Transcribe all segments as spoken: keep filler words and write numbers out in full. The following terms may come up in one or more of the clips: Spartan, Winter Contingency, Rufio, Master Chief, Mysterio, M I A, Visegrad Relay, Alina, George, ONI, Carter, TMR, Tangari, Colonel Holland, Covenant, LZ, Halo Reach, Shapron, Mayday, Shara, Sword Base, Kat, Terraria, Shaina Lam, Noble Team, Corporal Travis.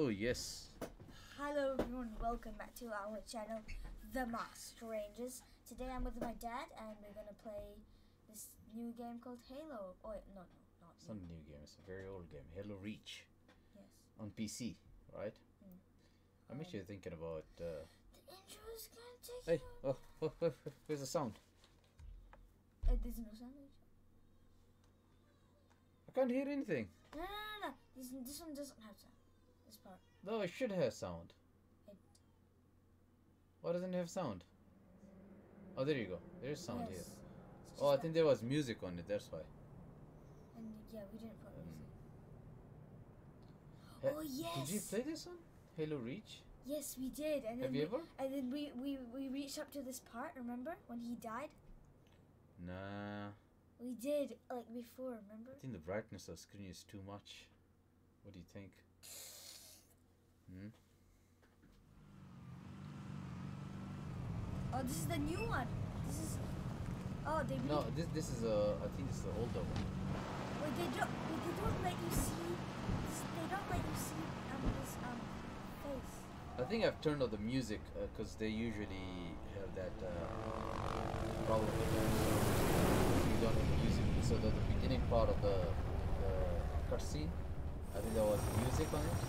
Oh, yes. Hello, everyone. Welcome back to our channel, The Master Rangers. Today I'm with my dad, and we're going to play this new game called Halo. Oh, no, no, not It's not a new game. It's a very old game. Halo Reach. Yes. On P C, right? Mm. I'm um, actually thinking about... Uh, the intro is going to take Hey, you oh, oh, oh, oh, where's the sound? Uh, there's no sound. I can't hear anything. No, no, no, no. This, this one doesn't have sound. This part. No, it should have sound. It. Why doesn't it have sound? Oh, there you go. There's sound yes. here. Oh, I think there was music on it. That's why. And yeah, we didn't put music. Mm. Oh yes. Did you play this one? Halo Reach. Yes, we did. And then have we, you ever? And then we, we we reached up to this part. Remember when he died? Nah. We did, like, before, remember? I think the brightness of screen is too much. What do you think? Hmm? Oh, this is the new one. This is... Oh, they... No, this this is a... I think this is the older one. Wait, they don't... Wait, they don't let you see... This, they don't let you see um, this um, face. I think I've turned off the music, because uh, they usually have that uh, problem with them. Don't have music, so that the beginning part of the, the cutscene, I think there was music on it.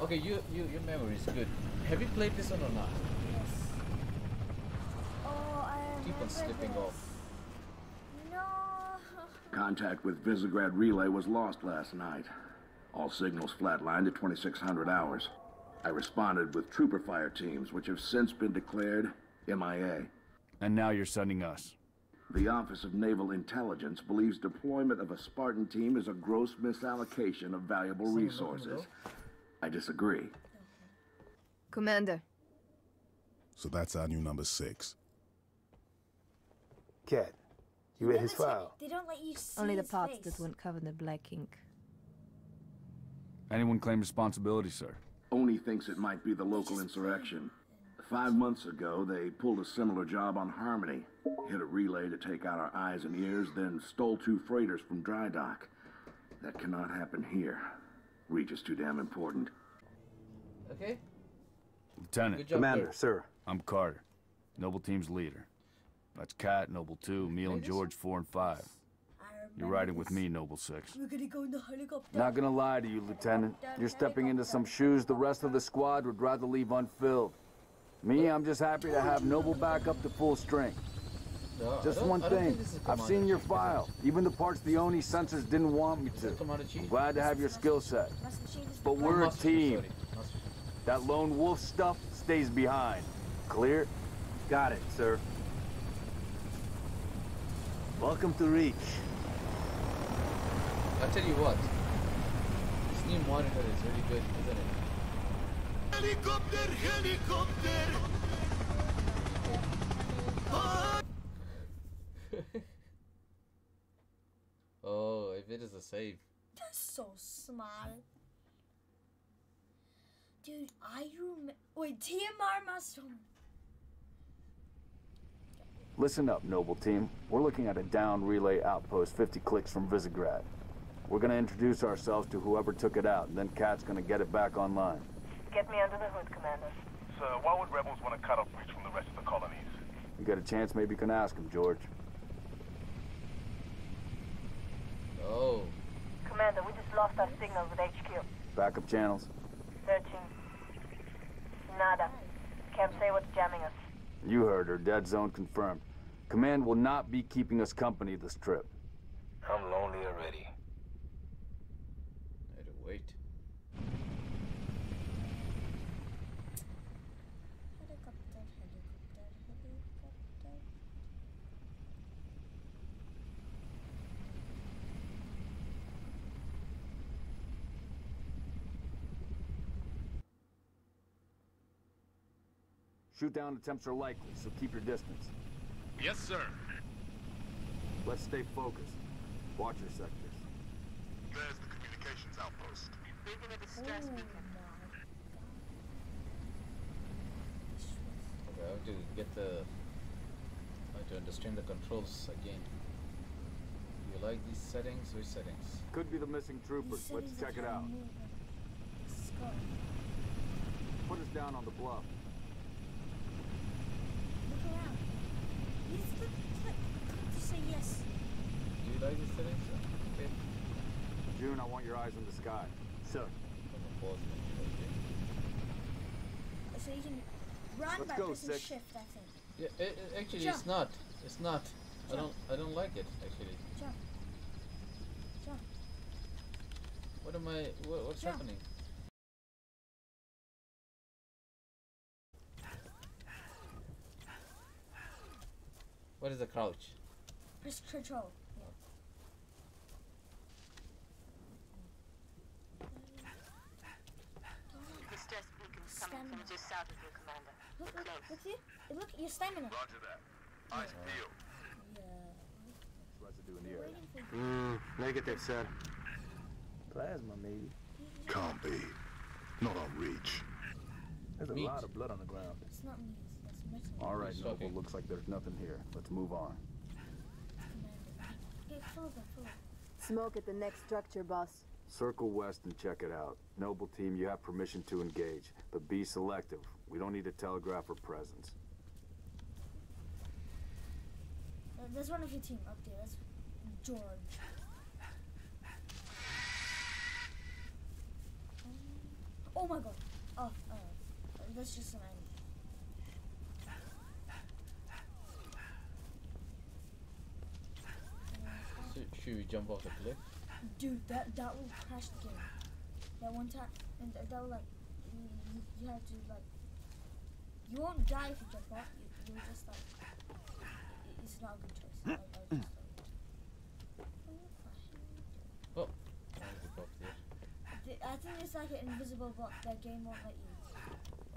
Okay, you, you your memory is good. Have you played this one or not? Yes. Oh, I keep on slipping this. off. No. Contact with Visegrad Relay was lost last night. All signals flatlined at twenty-six hundred hours. I responded with trooper fire teams, which have since been declared M I A. And now you're sending us. The Office of Naval Intelligence believes deployment of a Spartan team is a gross misallocation of valuable resources. I disagree. Commander. So that's our new number six. Kat, you read his file? They don't let you see only the parts that weren't covered in black ink. Anyone claim responsibility, sir? O N I thinks it might be the local insurrection. Five months ago, they pulled a similar job on Harmony, hit a relay to take out our eyes and ears, then stole two freighters from dry dock. That cannot happen here. Reach is too damn important. Okay. Lieutenant. Commander, there. sir. I'm Carter, Noble Team's leader. That's Kat, Noble two, Neil and George, four and five. You're riding with me, Noble six. We're gonna go in the helicopter. Not gonna lie to you, Lieutenant. You're stepping into some shoes the rest of the squad would rather leave unfilled. Me, I'm just happy to have Noble back up to full strength. No, just one thing, I've seen your file. Even the parts the O N I sensors didn't want me to. I'm glad to have your skill set. But we're a team. That lone wolf stuff stays behind. Clear? Got it, sir. Welcome to Reach. I tell you what, this new monitor is really good, isn't it? Helicopter, helicopter. Oh, if it is a save. That's so smart. Dude, I remember. Wait, T M R must. Listen up, Noble Team. We're looking at a down relay outpost fifty clicks from Visegrad. We're gonna introduce ourselves to whoever took it out, and then Kat's gonna get it back online. Get me under the hood, Commander. Sir, why would rebels want to cut off Reach from the rest of the colonies? You got a chance, maybe you can ask him, George. Oh. Commander, we just lost our signal with H Q. Backup channels? Searching. Nada. Can't say what's jamming us. You heard her. Dead zone confirmed. Command will not be keeping us company this trip. I'm lonely already. I had to wait. Shoot down attempts are likely, so keep your distance. Yes, sir. Let's stay focused. Watch your sectors. There's the communications outpost. Moving a distress beacon. Okay, I have to get the... I have to understand the controls again. Do you like this? Settings, which settings? Could be the missing troopers. Let's check it out. Put us down on the bluff. Look around. Use the click to say yes. Do you like the settings? Okay. June, I want your eyes in the sky. Sir. So you can run by pressing shift, I think. Yeah, it, it, actually, jump. It's not. It's not. Jump. I don't. I don't like it. Actually. Jump. Jump. What am I? What, what's jump. Happening? What is the crouch? Press control. Coming from just south of you, Commander. Look, look, look, you, look, your stamina. Roger that. Eyes peeled. Yeah. Residue in the area. Mm, negative, sir. Plasma, maybe. Can't be. Not on Reach. There's a meat. Lot of blood on the ground. It's not meat. That's metal. All right, Noble. Okay. Looks like there's nothing here. Let's move on. Get further, further. Smoke at the next structure, boss. Circle west and check it out. Noble Team, you have permission to engage, but be selective. We don't need to telegraph for presence. Uh, there's one of your team up there. That's George. Um, oh my god. Oh, uh, that's just an enemy. So, should we jump off the cliff? Dude, that that will crash the game. That one time, and that, that will like you, you have to like. You won't die if you jump off. You, you'll just like. It, it's not a good choice. Like, I just, like, oh, I think it's like an invisible block that game won't let you.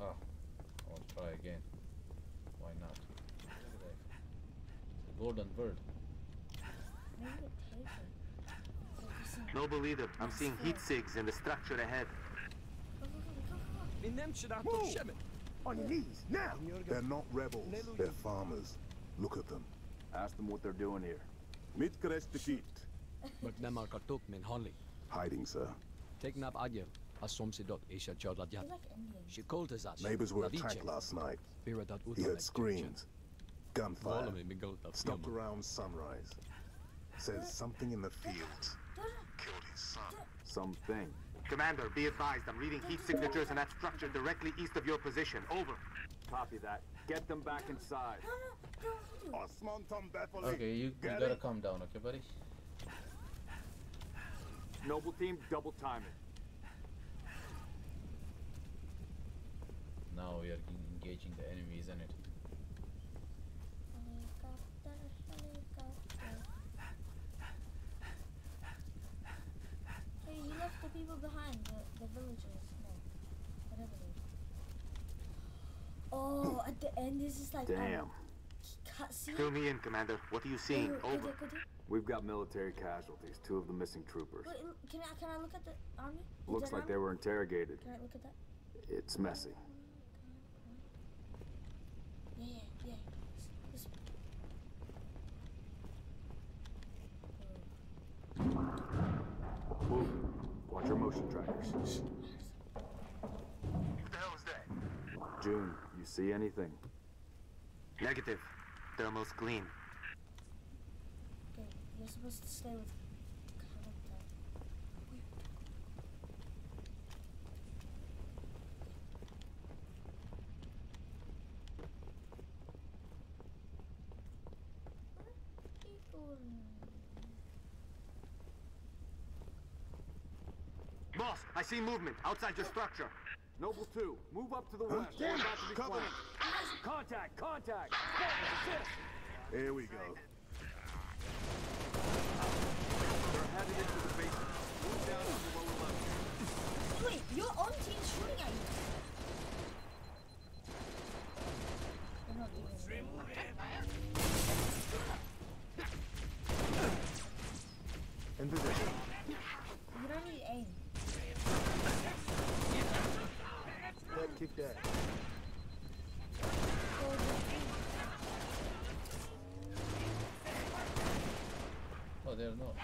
Oh, I want to try again. Why not? It's a golden bird. Maybe it takes it. Noble leader, I'm seeing heat sigs in the structure ahead. Move! On your knees, now! They're not rebels, they're farmers. Look at them. Ask them what they're doing here. Hiding, sir. Neighbors were attacked last night. He heard screams, gunfire, stopped around sunrise. Says something in the fields. Killed his son. Something. Commander, be advised. I'm reading heat signatures in that structure directly east of your position. Over. Copy that. Get them back inside. Okay, you, you gotta calm down, okay, buddy? Noble Team, double time it. Now we are engaging the enemy, isn't it? The people behind the, the villagers, no, whatever they do. Oh, at the end, this is like. Damn. Fill me in, Commander. What are you seeing? Wait, wait, over. Could you, could you? We've got military casualties. Two of the missing troopers. Wait, can I can I look at the army? Looks like army? They were interrogated. Can I look at that? It's messy. Yeah, yeah. It's, it's... Move. Watch your motion trackers. What the hell is that? June, you see anything? Negative. They're almost clean. Okay, you're supposed to stay with Boss, I see movement outside your structure. Noble two, move up to the west. We're about to be Covenant. Contact, contact. Here we go. They're headed into the basement. Move down to the lower level. Wait, your own team's shooting at you. They're not doing it. In position. You don't need aim. That kicked that. Oh, they're not.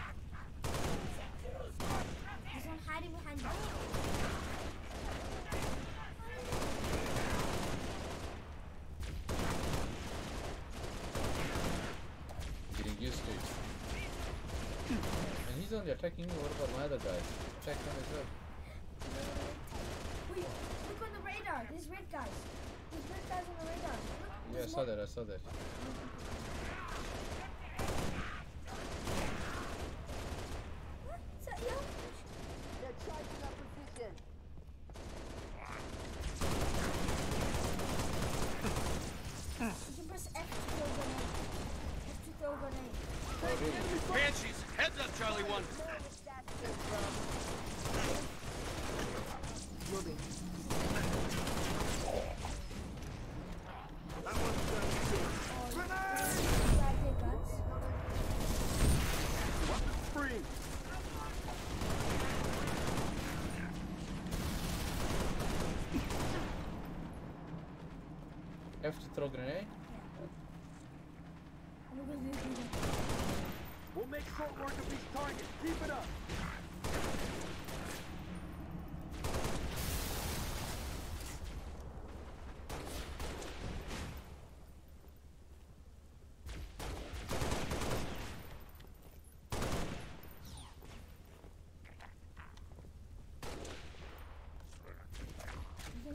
I'm hiding behind you. I'm getting used to it. And he's only attacking me. What about my other guys? Attack them as well. Wait, look on the radar. There's red guys. There's red guys on the radar. Look, yeah, I saw more. that. I saw that. Banshees, heads up, Charlie One. Moving. That one's done too. Grenade! Free. Have to throw grenade. We'll make short work of these targets. Keep it up.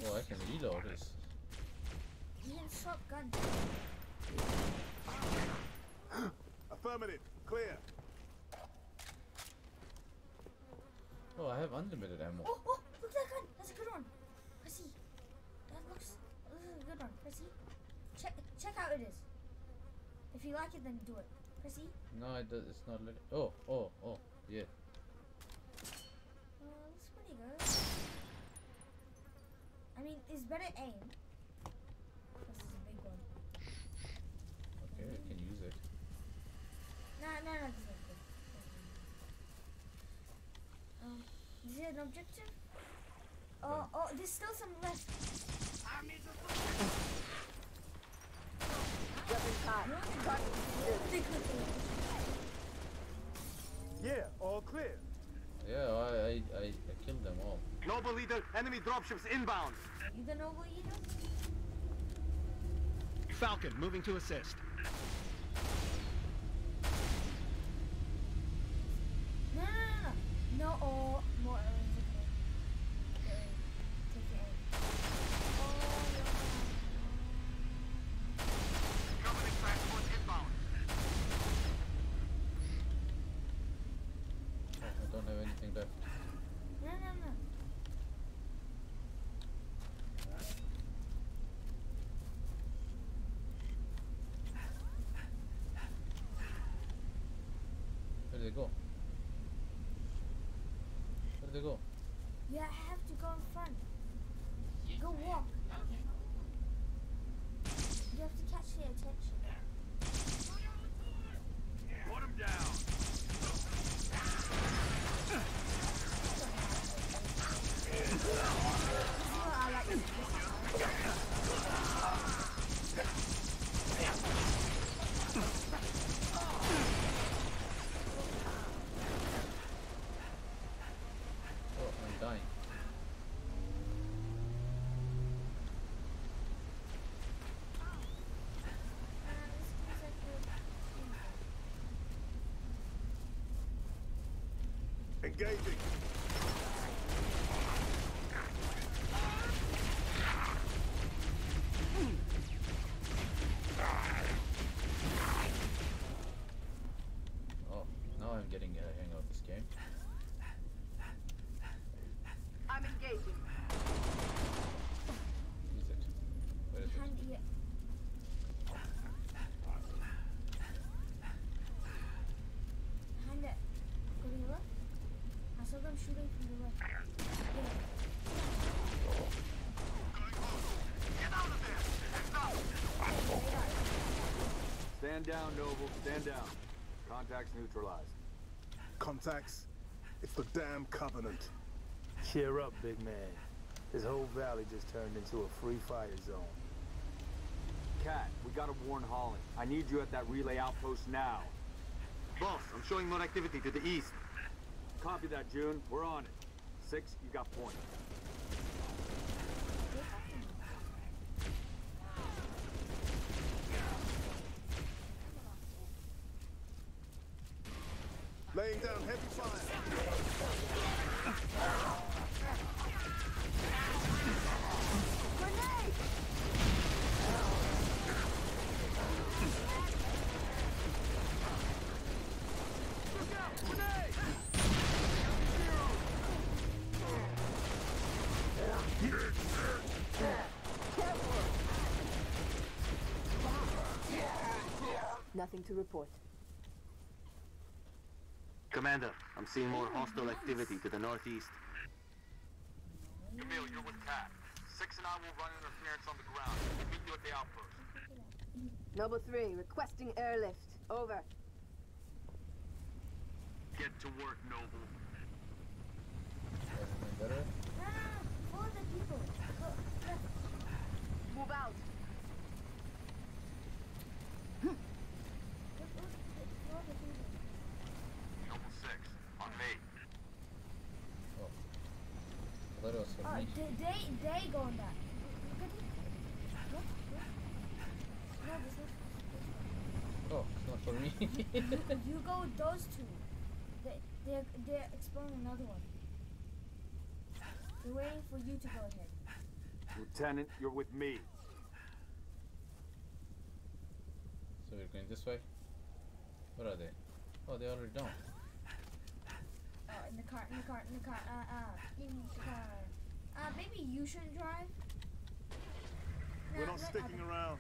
Well, I can reload this. You have a shotgun. Affirmative. Clear. Oh, I have unlimited ammo. Oh, oh, look at that gun. That's a good one. I see. That looks. This is a good one. Pressy. Check. Check out it is. If you like it, then do it. Pressy. No, it does. It's not. Lit oh, oh, oh. Yeah. Well, that's pretty good. I mean, it's better aim. This is a big one. Okay, I can use it. No, no, no, this is not good. Um, is there an objective? Oh, oh, there's still some left. Yeah, all clear. Yeah, I, I, I, I killed them all. Noble leader, enemy dropships inbound. You the noble leader? Falcon, moving to assist. No, oh, more okay. Okay. Take the aim. Oh, no. Covenant transport inbound. I don't have anything left. No, no, no. Where did they go? To go. Yeah, I have to go in front. Yeah. Go walk. Okay. You have to catch their attention. Put him down. Dying. Engaging. Oh, now I'm getting a hang of this game. I'm engaging. Is it? Where is it? Behind you. Behind it. Go to the left. I saw them shooting from the left. Get out of there! Stand down, Noble. Stand down. Contacts neutralized. Contacts? It's the damn Covenant. Cheer up, big man. This whole valley just turned into a free fire zone. Kat, we gotta warn Holland. I need you at that relay outpost now. Boss, I'm showing more activity to the east. Copy that, June. We're on it. six, you got points. Laying down heavy fire. Nothing to report. Commander, I'm seeing more hostile activity to the northeast. Camille, you're with Kat. Six and I will run interference on the ground. We'll meet you at the outpost. Noble three, requesting airlift. Over. Get to work, Noble. Better? Ah, the people. Move out. Oh, they, they, they go on that. Oh, it's not for me. you, you go with those two. They, they're, they're exploring another one. They're waiting for you to go ahead. Lieutenant, you're with me. So we're going this way? What are they? Oh, they already don't. Oh, in the car, in the car, in the car, uh, uh, in the car. Uh, maybe you shouldn't drive. No, we're not sticking other. around.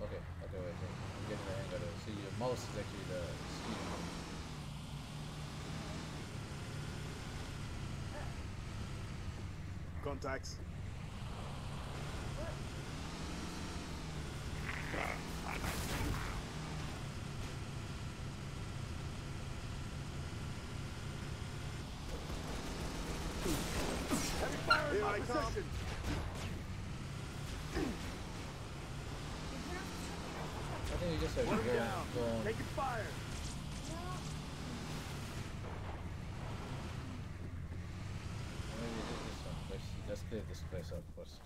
Okay, okay, wait, wait. I'm getting the hang of it. See, your mouse is actually the steering wheel. Contacts. Here I come. I think you just have to go down. Go Take fire. No. Maybe just this one. Let's, let's clear this place out first.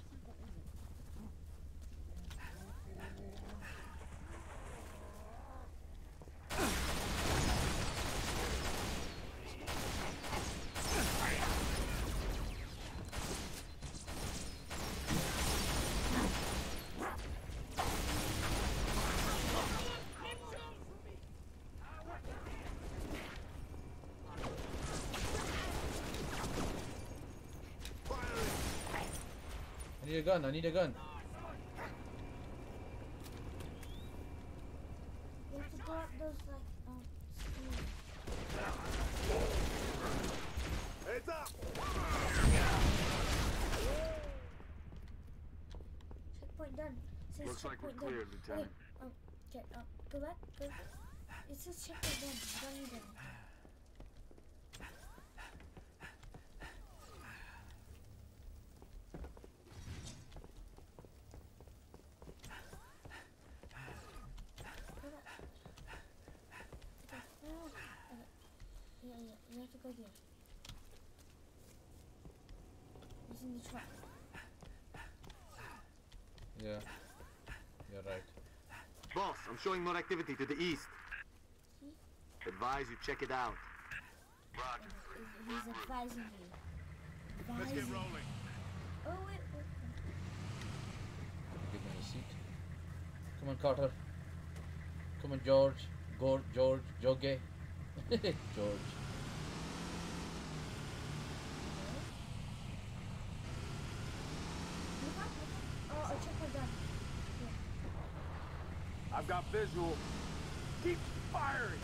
I need a gun, I need a gun. You have to go up those, like, um, screws. It's up! Checkpoint done. It Looks like we're clear, done. Lieutenant. Wait, um, okay, um, go back, go back. It says checkpoint done, done, done. Yeah, you're right. Boss, I'm showing more activity to the east. Hmm? Advise you check it out. Roger. He's advising you. Advising. Let's get rolling. Oh, wait, wait. Give me a seat. Come on, Carter. Come on, George. Go, George. Joge. George. I've got visual. Keep firing.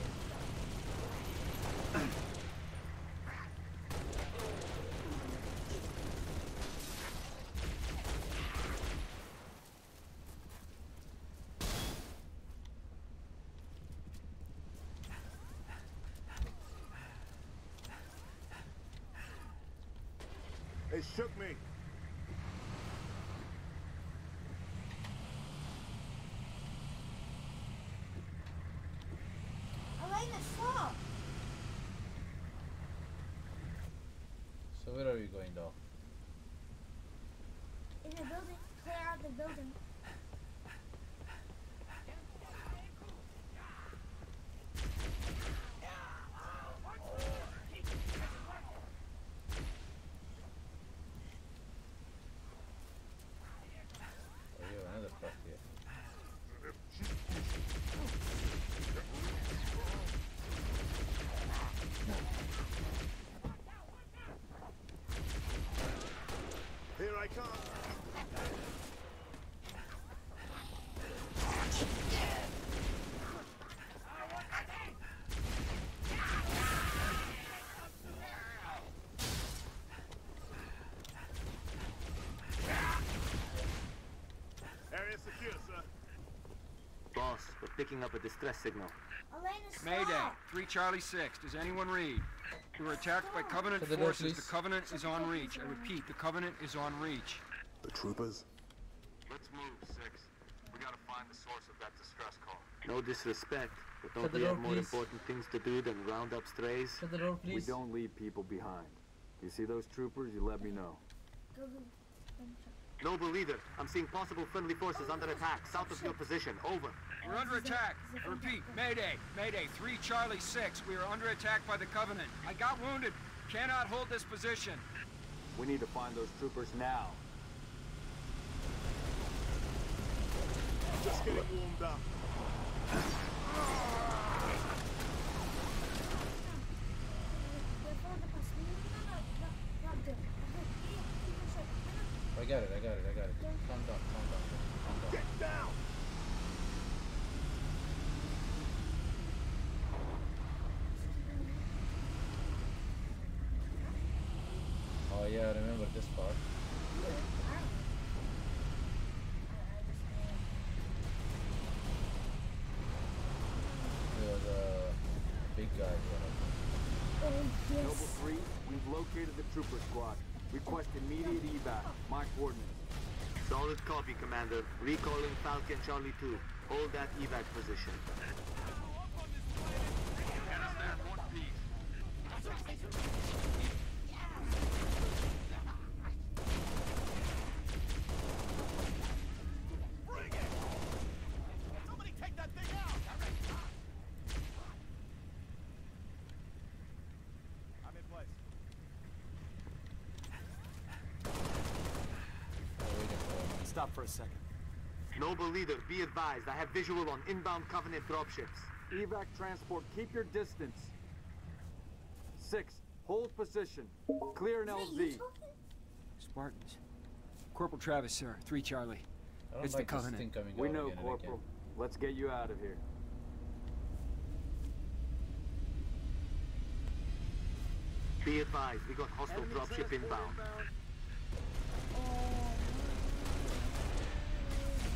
They shook me. where are you going though? In the building. Clear out the building. Picking up a distress signal. Mayday, three Charlie six. Does anyone read? We were attacked by Covenant forces. The Covenant is on reach. I repeat, the Covenant is on reach. The troopers? Let's move, six. We gotta find the source of that distress call. No disrespect, but don't we have more important things to do than round up strays? We don't leave people behind. You see those troopers, you let me know. Noble leader, I'm seeing possible friendly forces under attack, south of your position. Over. We're under attack. I repeat, Mayday, Mayday, three Charlie six. We are under attack by the Covenant. I got wounded. Cannot hold this position. We need to find those troopers now. Just getting warmed up. I got it, I got it, I got it. Calm down, calm down, calm down. Get down! Oh yeah, I remember this part. There was a big guy here. Oh, yes. Noble three, we've located the trooper squad. Request immediate evac. Mark coordinates. Solid copy, Commander. Recalling Falcon Charlie two. Hold that evac position. For a second. Noble leader, be advised. I have visual on inbound Covenant dropships. Evac transport, keep your distance. Six, hold position. Clear an L Z. Spartans. Corporal Travis, sir. three Charlie. It's like the Covenant. We know, Corporal. Let's get you out of here. Be advised, we got hostile dropship inbound. Oh.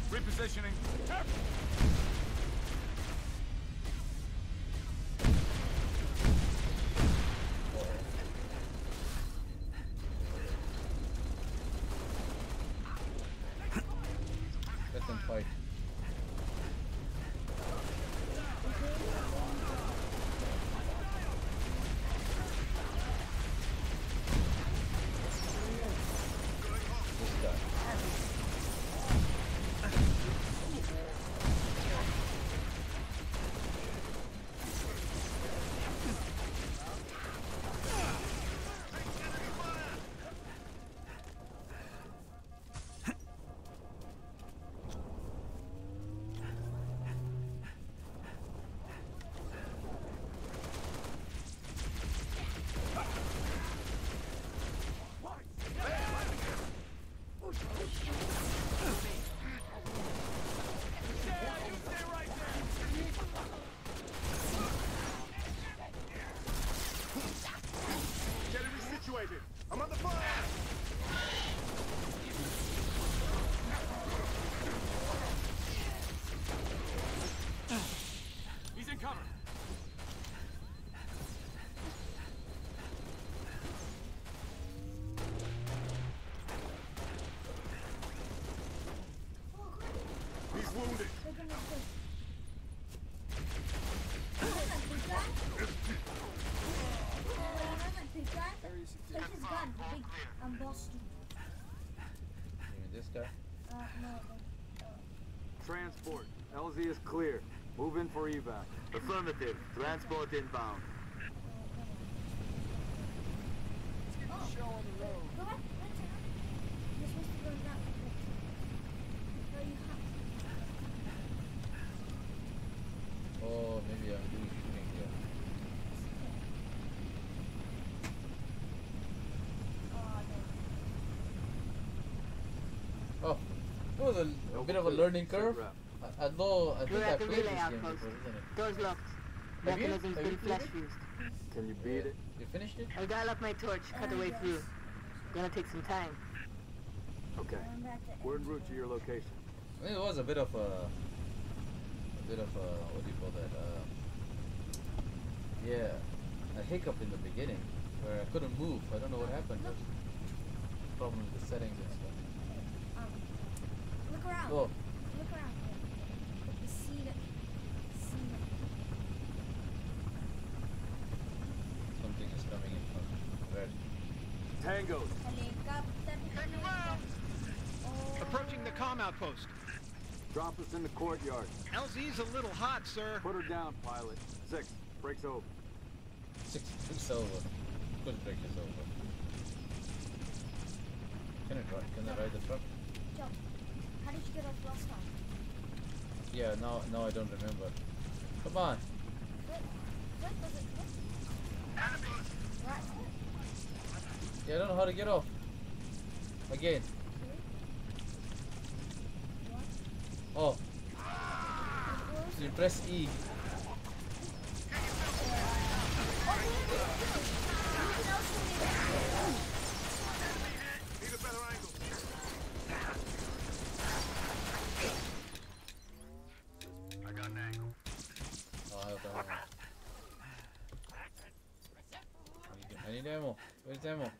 Repositioning. Let them fight. Wounded. Master. Transport. L Z is clear. Move in for evac. Affirmative. Transport inbound. Let's get the show on the road. Go back. You're supposed to go in that way. No, you have to. Oh, maybe I'm doing shooting here. Oh, it was a, a bit of a learning curve. I, I know, I think We're I played this game before, isn't it? Doors locked. Mechanism's been flash fused. Can you beat yeah. it? You finished it? I'll dial up my torch, cut the way through. Gonna take some time. Okay. We're en route to your location. I mean, it was a bit of a... A bit of a... What do you call that? Uh, yeah. A hiccup in the beginning, where I couldn't move. I don't know what happened. There's problems with the settings and stuff. Look around. Whoa. Look around. You see that? See that? Something is coming in from where? Tango. Oh. Approaching the comm outpost. Drop us in the courtyard. L Z's a little hot, sir. Put her down, pilot. Six. Breaks over. Six. Breaks over. Good break is over. Can I try? Can I ride the truck? Jump. How did you get off last time? Yeah, now no, I don't remember. Come on. What? What was it? What? Yeah, I don't know how to get off. Again. What? Oh. So you press E. Need a better angle. I need ammo. Where's ammo?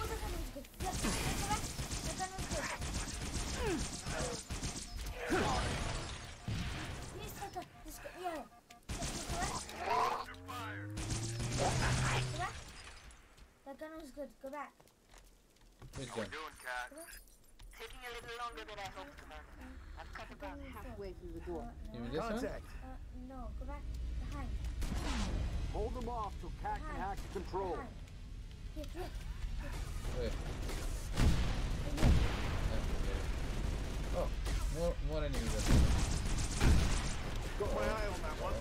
Oh, the gun is good. Look, the gun is good. The gun is good. Please take a... Yeah. The gun was good. Go back. Good gun. Taking a little longer than I hoped, Commander. I've cut about halfway through the door. You mean this one? Contact. Uh, no, go back behind. Hold them off till Kat can hack the control. Here, here, here. Wait. Oh, more, more enemies. Got my eye on that one. Oh.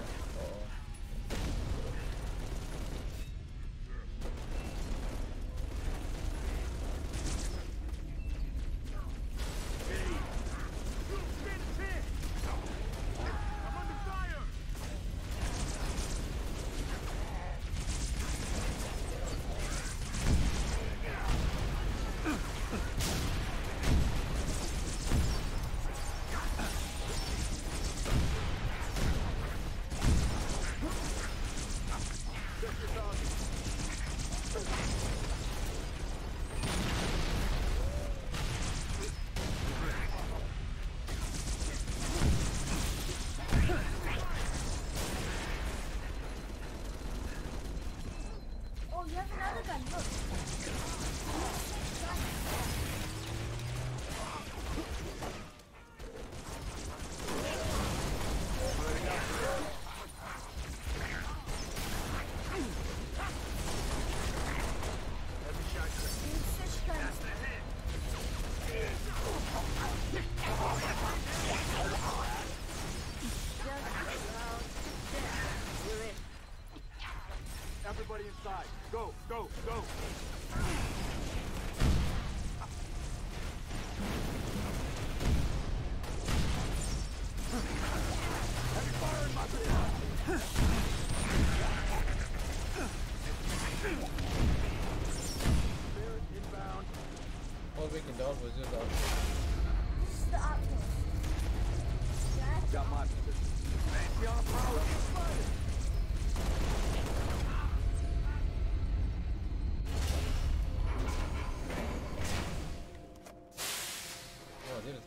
Go, go, go!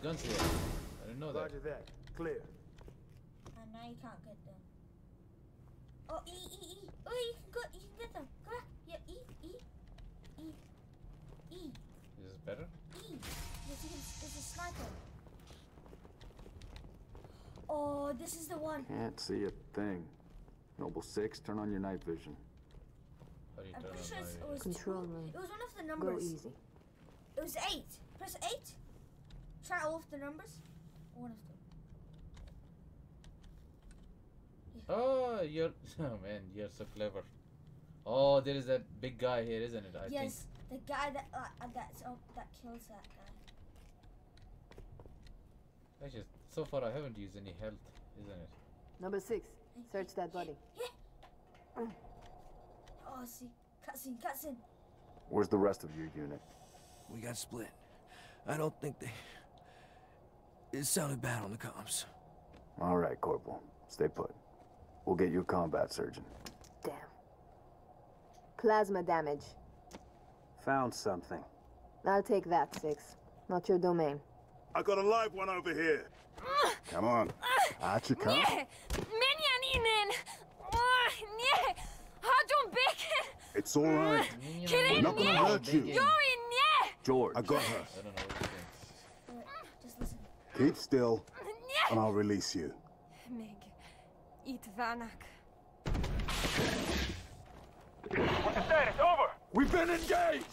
Guns here. I didn't know that. Roger that. Clear. And now you can't get them. Oh, E, E, E. Oh, you can go. You can get them. Come on. Yeah, E, E, E, E. Is this better? E. Yes, it is. It's a sniper. Oh, this is the one. Can't see a thing. Noble six, turn on your night vision. How do you I'm turn pretty sure it was control two. It was one of the numbers. Go easy. It was eight. Press eight. Try all of the numbers. One of them. Yeah. Oh, you're oh man, you're so clever. Oh, there is that big guy here, isn't it? I yes, think. the guy that uh, that's oh, that kills that guy. Actually, so far I haven't used any health, isn't it? Number six, search that body. Yeah. Yeah. Oh, see, cutscene, cutscene. Where's the rest of your unit? We got split. I don't think they. It sounded bad on the comms. All right, Corporal. Stay put. We'll get you a combat surgeon. Damn. Plasma damage. Found something. I'll take that, Six. Not your domain. I got a live one over here. Uh, come on. Out you come. It's all right. We're not gonna hurt you. George. I got her. I don't know what you're doing. Just listen. Keep still, and I'll release you. Meg. Eat Vanak. What's the status? Over! We've been engaged!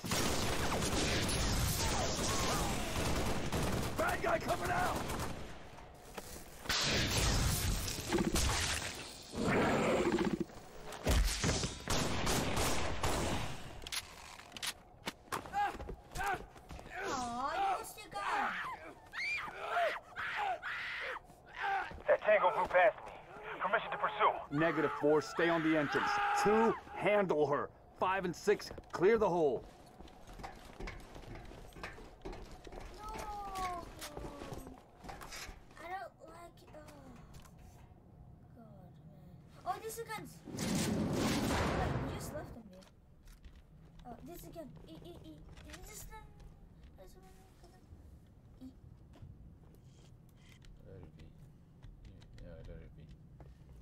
Bad guy coming out! Aw, you missed your guy! That tango flew past me. Permission to pursue. Negative four, stay on the entrance. Two, handle her. Five and six, clear the hole. No. I don't like it. Oh. God, man. Oh, this is guns. You just left them here. Oh, this again. E, E, E. This is E. Let it be. Yeah, let it be.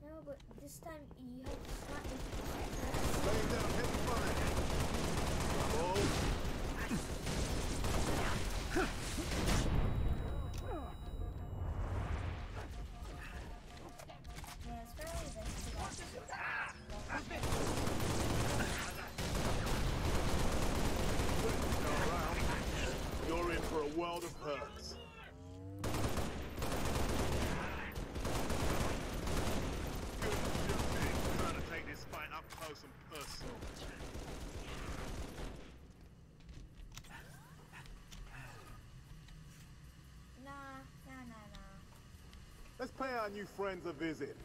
No, but this time you have to slap it. Laying down heavy fire. Yeah, it's probably best to watch it. Ah! That's it! When you're around, you're in for a world of hurts. Fight up close and personal. Nah, nah, nah, nah. Let's pay our new friends a visit.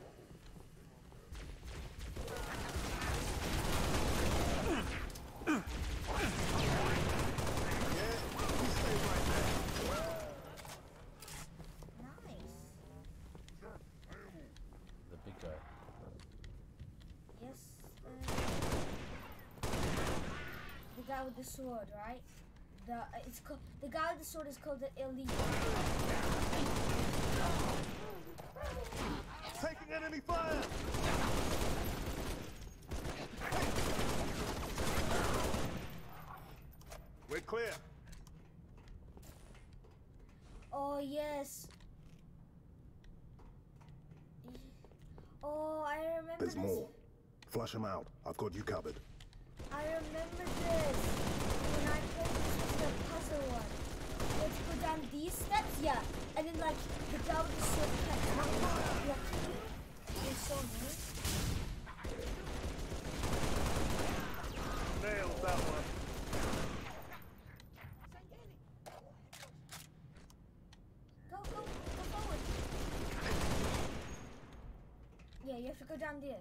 The sword, right? The uh, it's called the guy with the sword is called the elite. Taking enemy fire. We're clear. Oh yes. Oh, I remember. There's this. More. Flush them out. I've got you covered. I remember this. When I played this was the puzzle one. You have to go down these steps, yeah. And then like the guy with the sword kept coming out. You have to do it. It's so neat. Nailed that one. Go, go, go forward. Yeah, you have to go down there.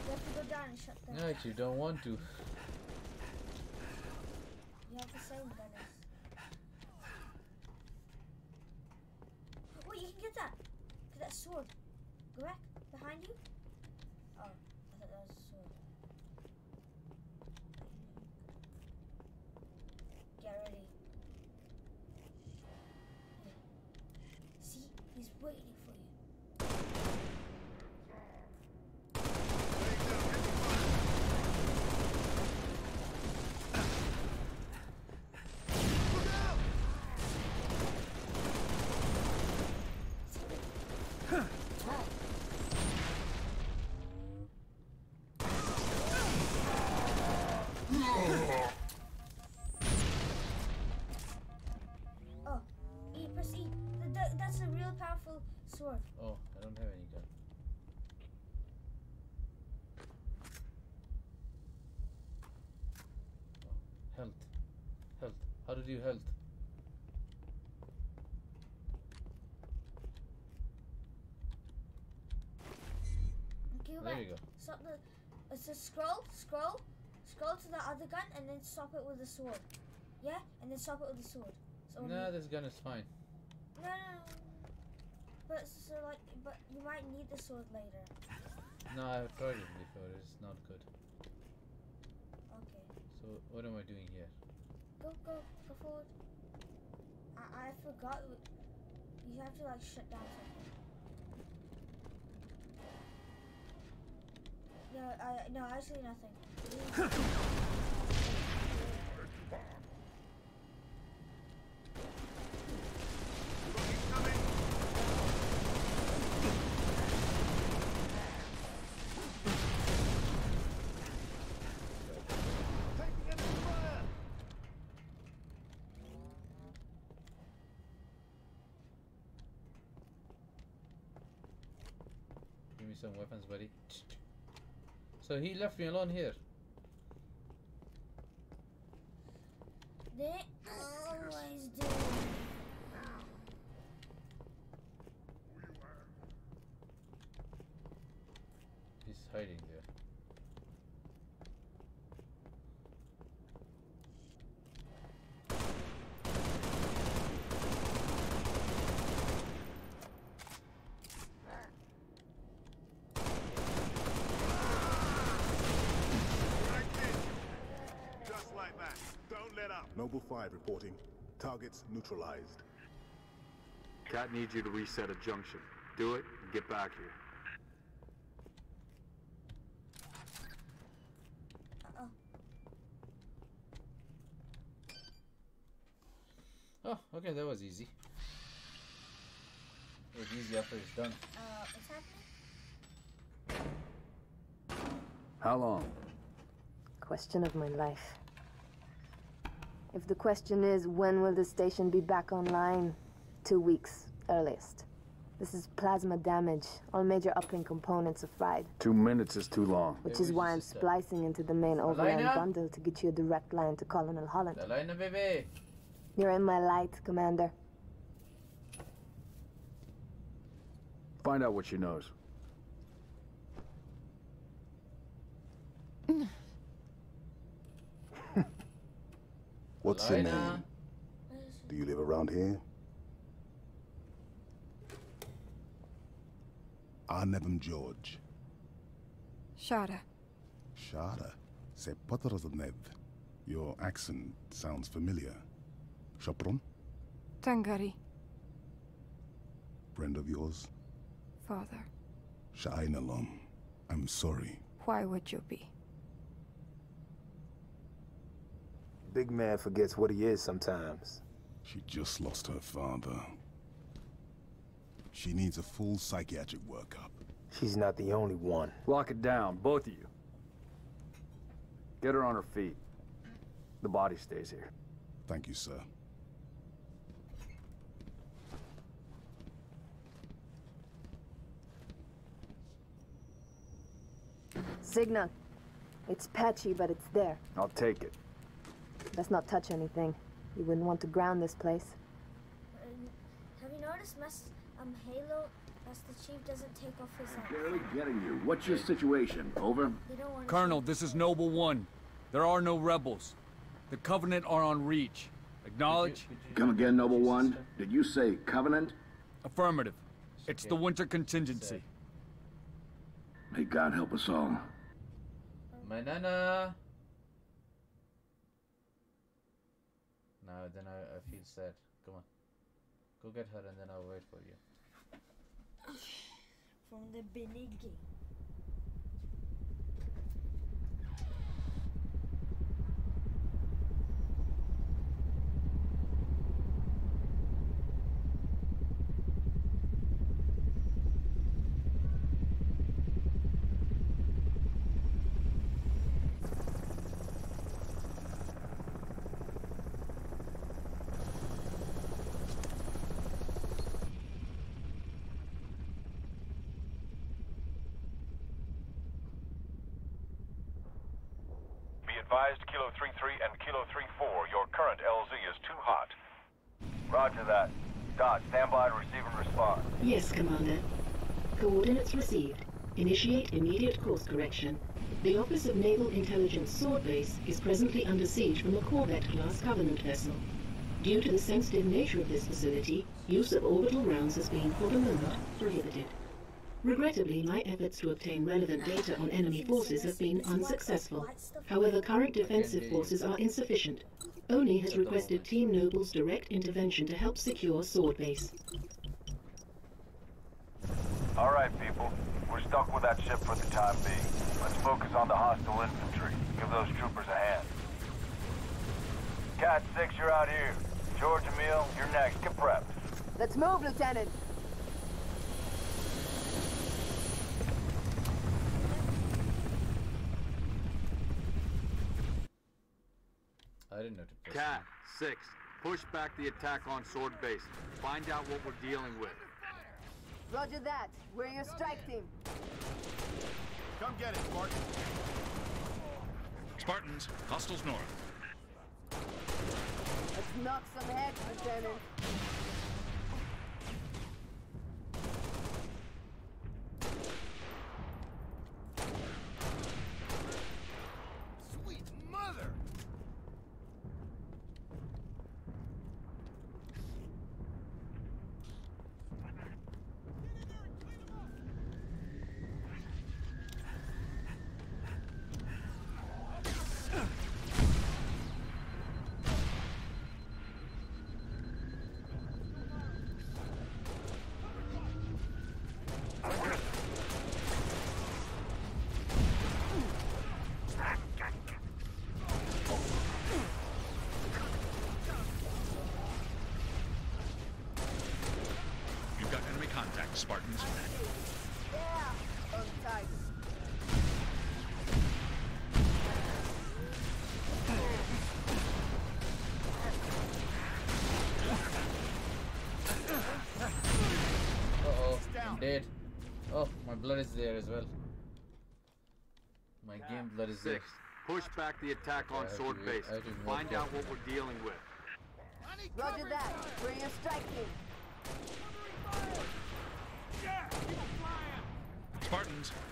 You have to go down and shut them. No, you don't want to. You have to save Dennis. Wait, you can get that. Get that sword. Go back. Behind you. Oh, I thought that was a sword. Get ready. Yeah. See? He's waiting for you. you health? Okay, there right. you go. Stop the. It's a scroll, scroll, scroll to the other gun, and then stop it with a sword. Yeah, and then stop it with a sword. So no, this gun is fine. No, no, no. But so like, but you might need the sword later. No, I've tried it before. It's not good. Okay. So what am I doing here? Go, go, go forward. I, I forgot. You have to like shut down something. No, I no, actually nothing. Give me some weapons, buddy. So he left me alone here. They always do. He's hiding there. Noble five reporting. Targets neutralized. Kat needs you to reset a junction. Do it and get back here. Uh oh. Oh, okay, that was easy. It was easy after it's done. Uh, what's happening? How long? Question of my life. If the question is, when will the station be back online? Two weeks, earliest. This is plasma damage. All major uplink components are fried. Two minutes is too long. Which Maybe is why I'm splicing into the main overland bundle to get you a direct line to Colonel Holland. Alina, baby. You're in my light, Commander. Find out what she knows. What's your name? Do you live around here? I am George. Shara. Shara. Se potroznev. Your accent sounds familiar. Shapron? Tangari. Friend of yours? Father. Shaina Lam. I'm sorry. Why would you be? Big man forgets what he is sometimes. She just lost her father. She needs a full psychiatric workup. She's not the only one. Lock it down, both of you. Get her on her feet. The body stays here. Thank you, sir. Signal. It's patchy, but it's there. I'll take it. Let's not touch anything. You wouldn't want to ground this place. Um, have you noticed, Master um, Halo, Master Chief doesn't take off his hat? Barely getting you. What's your situation? Over. Colonel, this is Noble One. There are no rebels. The Covenant are on Reach. Acknowledge. Could you, could you Come again, Noble One. Did you say Covenant? Affirmative. It's the Winter Contingency. May God help us all. My nana. No, then I, I feel sad. Come on. Go get her and then I'll wait for you. From the beginning. advised Kilo thirty-three and Kilo thirty-four, your current L Z is too hot. Roger that. Dot, stand by to receive and respond. Yes, Commander. Coordinates received. Initiate immediate course correction. The Office of Naval Intelligence Sword Base is presently under siege from a Corvette-class Covenant vessel. Due to the sensitive nature of this facility, use of orbital rounds has been, for the moment, prohibited. Regrettably, my efforts to obtain relevant data on enemy forces have been unsuccessful. However, current defensive forces are insufficient. O N I has requested Team Noble's direct intervention to help secure Sword Base. All right, people. We're stuck with that ship for the time being. Let's focus on the hostile infantry. Give those troopers a hand. Cat six, you're out here. George, Emil, you're next. Get prepped. Let's move, Lieutenant. I didn't know to push. Cat six, push back the attack on Sword Base. Find out what we're dealing with. Roger that. We're your strike team. Come get it, Spartan. Spartans, hostiles north. Let's knock some heads, Lieutenant. Spartans. Uh-oh, I'm dead. Oh, my blood is there as well. My game blood is there. Push back the attack on Sword Base. Find out what we're dealing with. Roger that. We're your strike team. Spartans, hostiles north.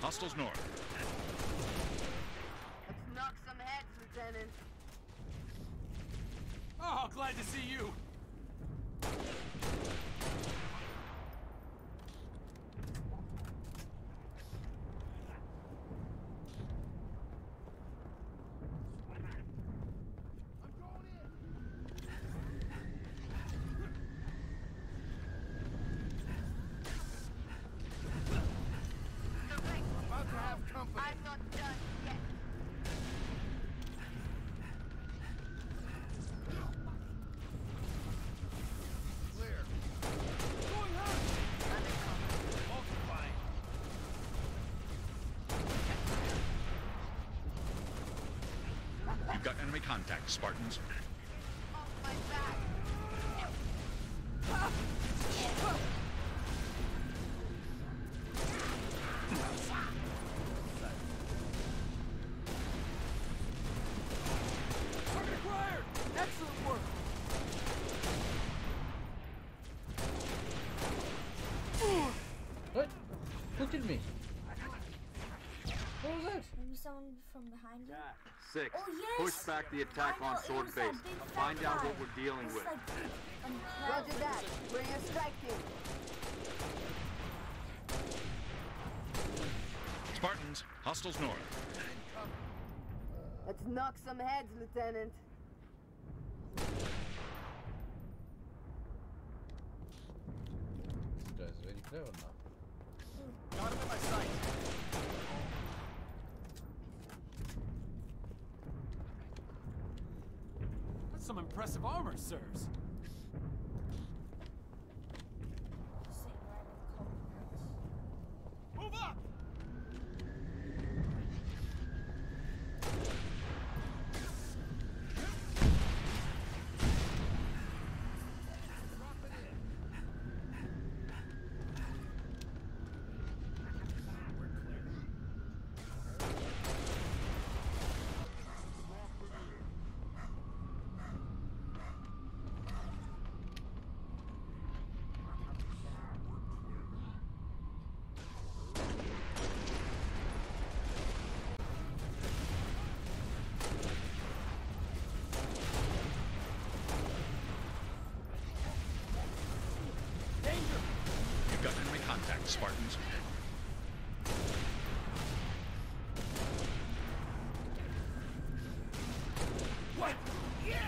Let's knock some heads, Lieutenant. Oh, glad to see you. You've got enemy contact, Spartans. Oh, my back. Target acquired! Excellent work! What? Who did me? What was that? Maybe someone from behind you? Six. Oh, yes. Push back the attack know, on Sword Base. Find out what we're dealing with. Like, um, Roger that. We're your strike team. Spartans, hostiles north. Let's knock some heads, Lieutenant. This guy's very clever now. Got him in my sight. Some impressive armor, sirs. Move up! Spartans. What? Yeah!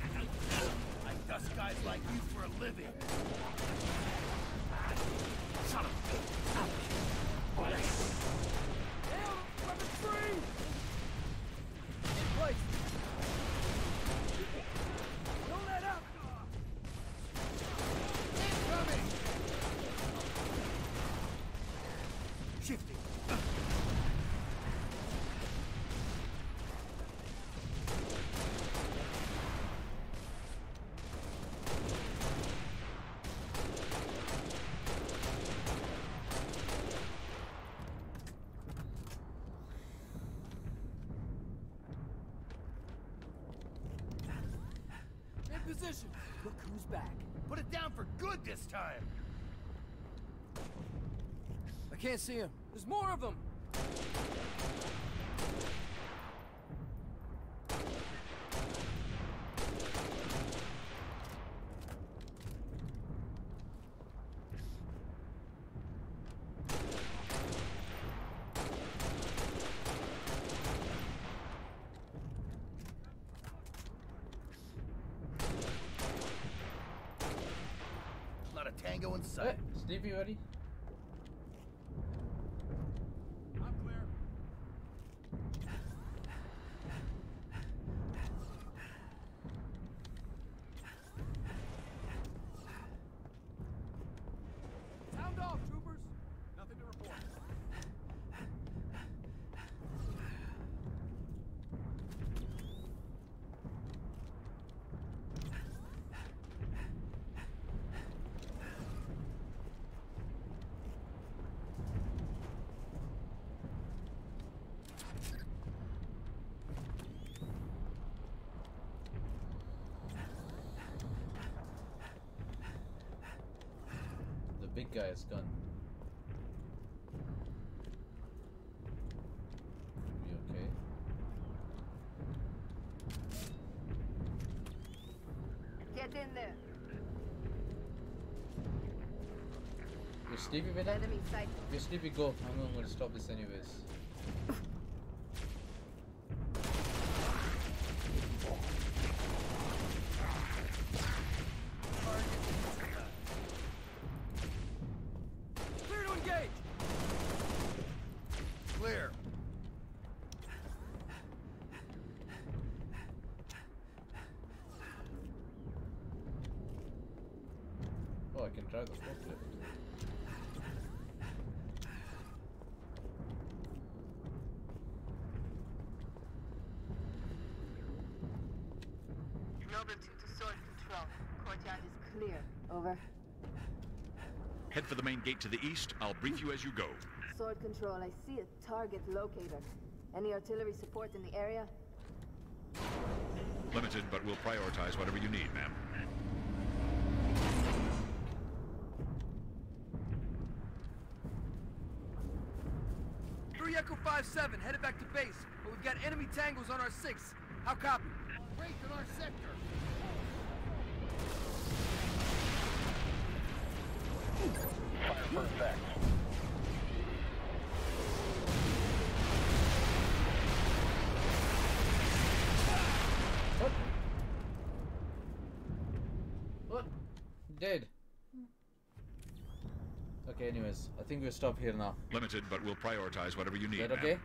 I dust guys like you for a living. Son of a bitch. Down from the tree! In place! Don't let up! Coming! Shifting! Look who's back. Put it down for good this time! I can't see him. There's more of them! Tango inside. Hey, Stevie, ready? I'm clear. Sound off, troopers. Nothing to report. Big guy is gone. Be okay. Get in there. You're sleepy, man. Enemy sight. You're sleepy. Go. I'm not gonna stop this anyways. Head for the main gate to the east. I'll brief you as you go. Sword Control, I see a target locator. Any artillery support in the area? Limited, but we'll prioritize whatever you need, ma'am. three Echo five seven, headed back to base, but we've got enemy tangles on our six. How copy? Break in our sector. Fire for effect. What? What? Dead. Okay, anyways, I think we'll stop here now. Limited, but we'll prioritize whatever you need. Is that okay?